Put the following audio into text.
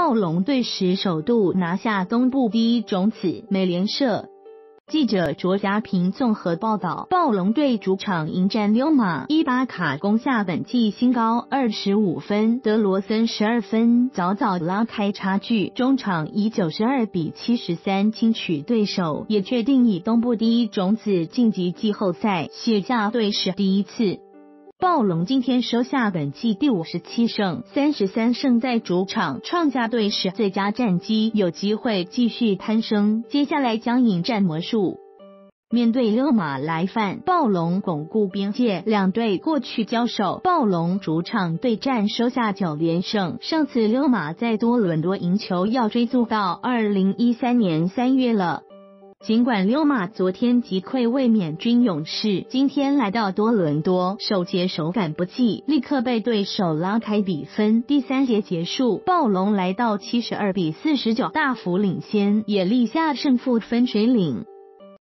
暴龙队时首度拿下东部第一种子美联社。记者卓家平综合报道，暴龙队主场迎战溜马，伊巴卡攻下本季新高25分，德罗森12分，早早拉开差距。中场以92-73轻取对手，也确定以东部第一种子晋级季后赛，写下队史第一次。暴龙今天收下本季第57胜33胜，在主场创下队史最佳战绩，有机会继续攀升，接下来将迎战魔术。面对溜马来犯，暴龙巩固边界，两队过去交手，暴龙主场对战收下9连胜，上次溜马在多伦多赢球要追溯到2013年3月了。尽管溜马昨天击溃卫冕军勇士，今天来到多伦多，首节手感不济，立刻被对手拉开比分。第三节结束，暴龙来到72-49大幅领先，也立下胜负分水岭。